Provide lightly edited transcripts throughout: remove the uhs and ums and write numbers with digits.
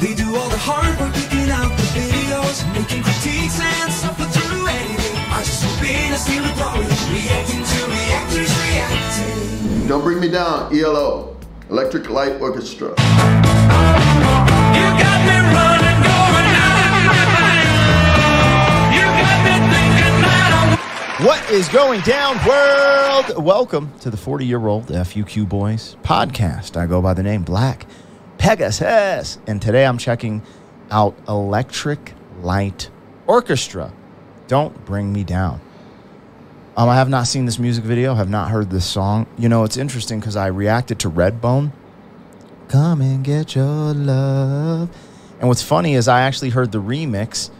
They do all the hard work, picking out the videos, making critiques and suffer through editing. I just hoping to steal the glory, reacting to reactors reacting. Don't Bring Me Down, ELO, Electric Light Orchestra. You got me running, going out. You got me thinking that I... What is going down, world? Welcome to the 40-year-old FUQ Boys podcast. I go by the name Black Pegasus, and today I'm checking out Electric Light Orchestra, Don't Bring Me Down. I have not seen this music video, have not heard this song. You know, it's interesting because I reacted to Redbone, Come and Get Your Love. And what's funny is I actually heard the remix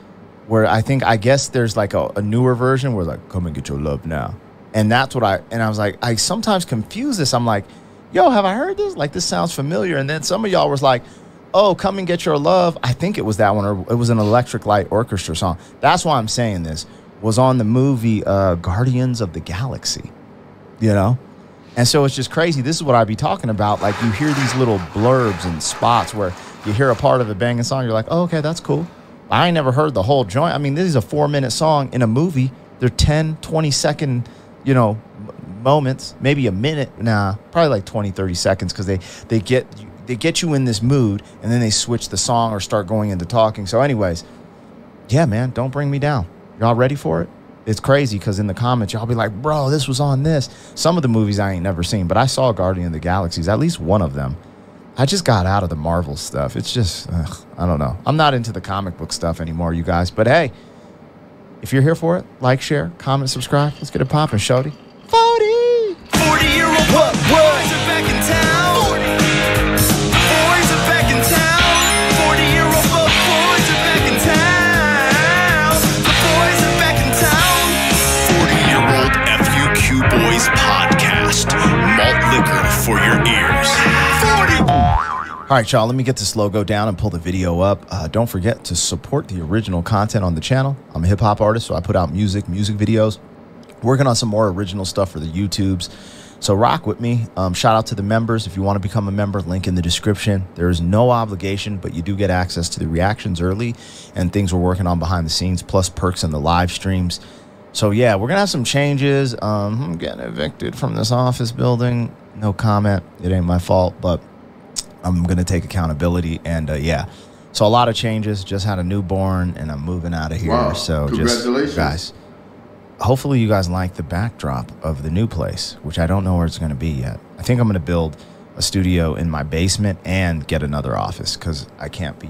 where I guess there's like a newer version where like, come and get your love now. And that's what I was like, I sometimes confuse this. I'm like, yo, have I heard this? Like, this sounds familiar. And then some of y'all was like, oh, Come and Get Your Love. I think it was that one, or it was an Electric Light Orchestra song. That's why I'm saying this was on the movie Guardians of the Galaxy, you know? And so it's just crazy. This is what I'd be talking about. Like, you hear these little blurbs and spots where you hear a part of a banging song. You're like, oh, okay, that's cool. I ain't never heard the whole joint. I mean, this is a 4-minute song in a movie. They're 10, 20-second, you know, moments, maybe a minute, probably like 20-30 seconds, because they get you in this mood, and then they switch the song or start going into talking. So anyways, yeah, man, Don't Bring Me Down. Y'all ready for it? It's crazy because in the comments y'all be like, bro, this was on this. Some of the movies I ain't never seen, but I saw Guardian of the Galaxies, at least one of them. I just got out of the Marvel stuff. It's just I don't know, I'm not into the comic book stuff anymore, you guys. But hey, if you're here for it, like, share, comment, subscribe. Let's get it popping, shorty. 40-year-old boys are back in town. 40. Boys are back in town. 40-year-old boys are back in town. The boys are back in town. 40-year-old FUQ Boys podcast. Malt liquor for your ears. 40. All right, y'all, let me get this logo down and pull the video up. Don't forget to support the original content on the channel. I'm a hip-hop artist, so I put out music videos. Working on some more original stuff for the YouTubes, so rock with me. Shout out to the members. If you want to become a member, link in the description. There is no obligation, but you do get access to the reactions early and things we're working on behind the scenes, plus perks in the live streams. So yeah, we're gonna have some changes. I'm getting evicted from this office building. No comment, it ain't my fault, but I'm gonna take accountability. And yeah, so a lot of changes. Just had a newborn and I'm moving out of here. Wow. So congratulations, just, guys. Hopefully you guys like the backdrop of the new place, which I don't know where it's going to be yet. I think I'm going to build a studio in my basement and get another office, because I can't be,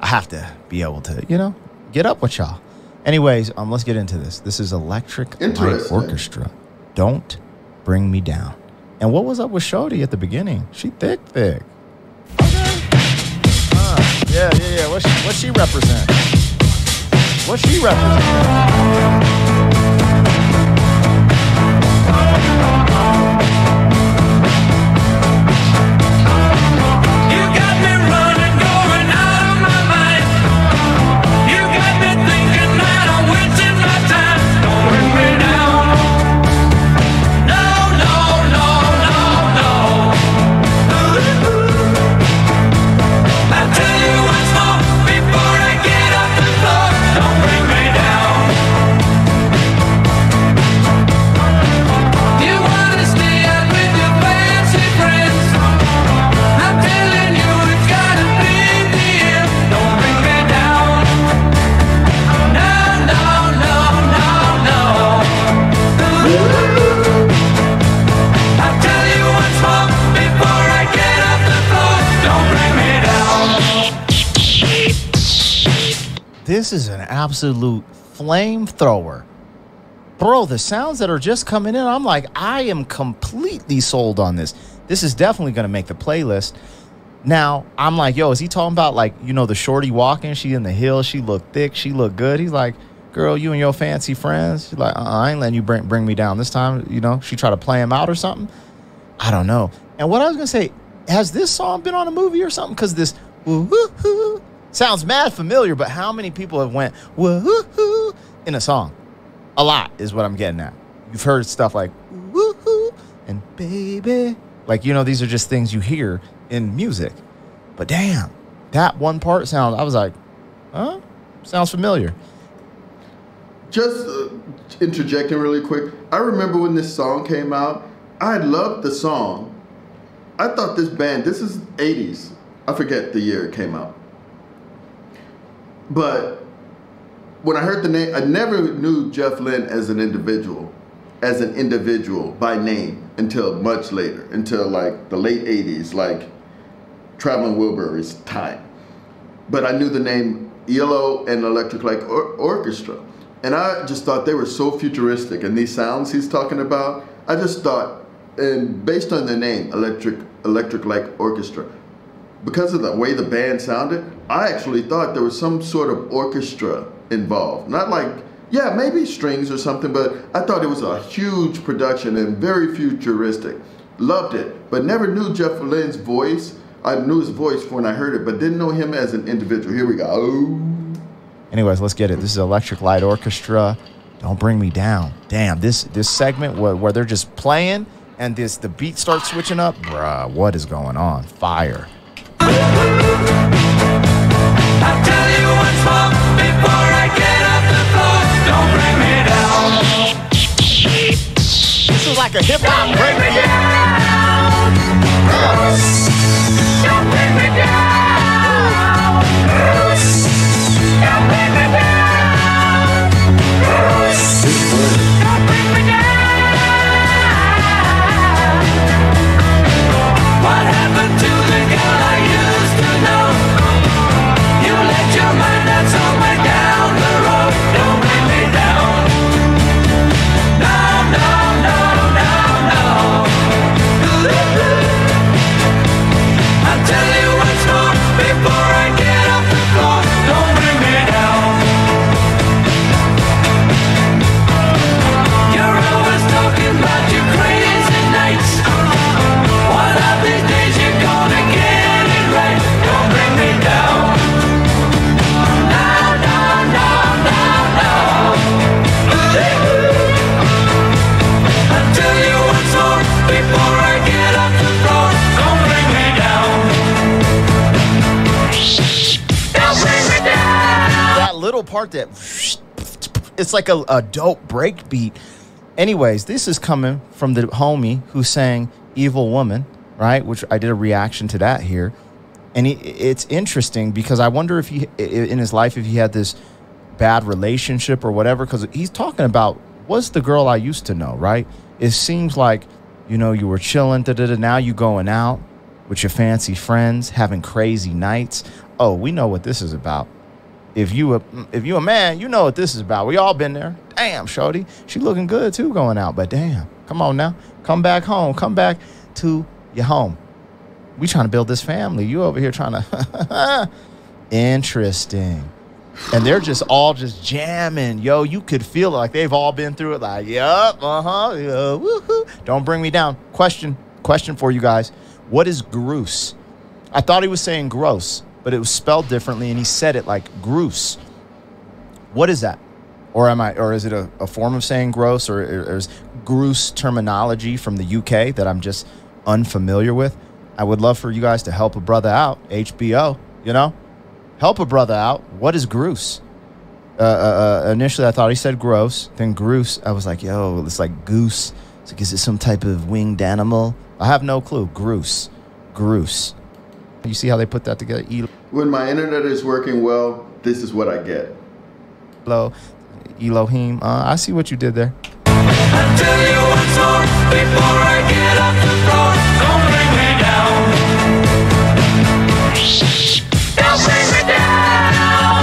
I have to be able to, you know, get up with y'all. Anyways, let's get into this. This is Electric Light Orchestra, Don't Bring Me Down. And what was up with Shorty at the beginning? She thick. Yeah. What's she represent? What's she represent? This is an absolute flamethrower. Bro, the sounds that are just coming in, I'm like, I am completely sold on this. This is definitely going to make the playlist. Now, I'm like, yo, is he talking about, like, you know, the shorty walking? She in the hills. She looked thick. She looked good. He's like, girl, you and your fancy friends. She's like, I ain't letting you bring me down this time. You know, she tried to play him out or something. I don't know. And what I was going to say, has this song been on a movie or something? Because this woo-hoo-hoo sounds mad familiar, but how many people have went woo-hoo-hoo in a song? A lot is what I'm getting at. You've heard stuff like woo-hoo and baby. Like, you know, these are just things you hear in music. But damn, that one part sound, I was like, huh? Sounds familiar. Just interjecting really quick. I remember when this song came out, I loved the song. I thought this band, this is 80s. I forget the year it came out. But when I heard the name, I never knew Jeff Lynne as an individual, by name until much later, until like the late 80s, like Traveling Wilburys time. But I knew the name ELO and Electric Light Orchestra. And I just thought they were so futuristic. And these sounds he's talking about, I just thought, and based on the name, Electric Light Orchestra, because of the way the band sounded, I actually thought there was some sort of orchestra involved. Not like, yeah, maybe strings or something, but I thought it was a huge production and very futuristic. Loved it, but never knew Jeff Lynne's voice. I knew his voice when I heard it, but didn't know him as an individual. Here we go. Oh. Anyways, let's get it. This is Electric Light Orchestra. Don't Bring Me Down. Damn, this segment where they're just playing and the beat starts switching up. Bruh, what is going on? Fire. I'll tell you once more before I get off the floor. Don't bring me down. This is like a hip hop breakdown. Don't bring me down. Don't bring me down. Don't bring me down. What happened to the girl I used to know? Your mind not somewhere down the road. Don't bring me down. No, no, no, no, no. I'll tell you once more before I get off the floor. Don't bring me down. You're always talking about your crazy nights. One of these days you're gonna get it right. Don't bring me down. Part that it's like a dope break beat. Anyways, this is coming from the homie who sang Evil Woman, right? Which I did a reaction to that here. And it's interesting because I wonder if he, in his life, if he had this bad relationship or whatever, because he's talking about, what's the girl I used to know, right? It seems like, you know, you were chilling, now you going out with your fancy friends, having crazy nights. Oh, we know what this is about. If you a man, you know what this is about. We all been there. Damn, shorty, she looking good too going out. But damn, come on now, come back home, come back to your home. We trying to build this family. You over here trying to interesting. And they're just all just jamming, yo. You could feel it, like they've all been through it. Like, yup, woohoo. Don't bring me down. Question for you guys: what is grouse? I thought he was saying gross, but it was spelled differently, and he said it like grouse. What is that? Or is it a form of saying gross, or is grouse terminology from the UK that I'm just unfamiliar with? I would love for you guys to help a brother out. HBO, you know? Help a brother out. What is grouse? Initially, I thought he said gross. Then grouse, I was like, yo, it's like goose. It's like, is it some type of winged animal? I have no clue. Grouse. Grouse. You see how they put that together? When my internet is working well, this is what I get. Hello, Elohim. I see what you did there. I'll tell you once more before I get off the floor. Don't bring me down. Don't bring me down.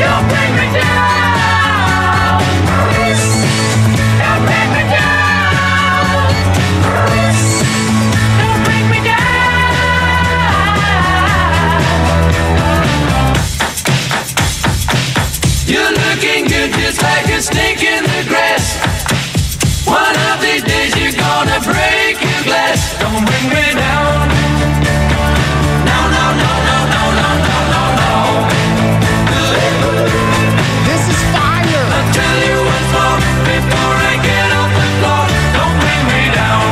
Don't bring me down. Don't bring me down. You're looking good just like a snake in the grass. One of these days you're gonna break your glass. Don't bring me down. No, no, no, no, no, no, no, no, no. This is fire. I'll tell you once more before I get off the floor. Don't bring me down.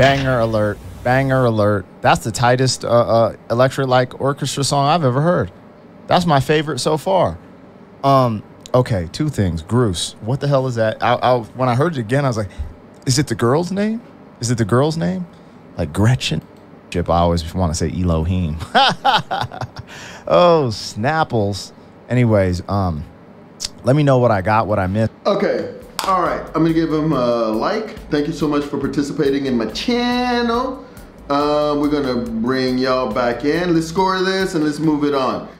Banger alert. Banger alert. That's the tightest Electric Light Orchestra song I've ever heard. That's my favorite so far. Okay, two things. Groose. What the hell is that? When I heard it again, I was like, is it the girl's name? Is it the girl's name? Like Gretchen? I always want to say Elohim. Oh, Snapples. Anyways, let me know what I got, what I missed. Okay. All right. I'm going to give him a like. Thank you so much for participating in my channel. We're going to bring y'all back in. Let's score this and let's move it on.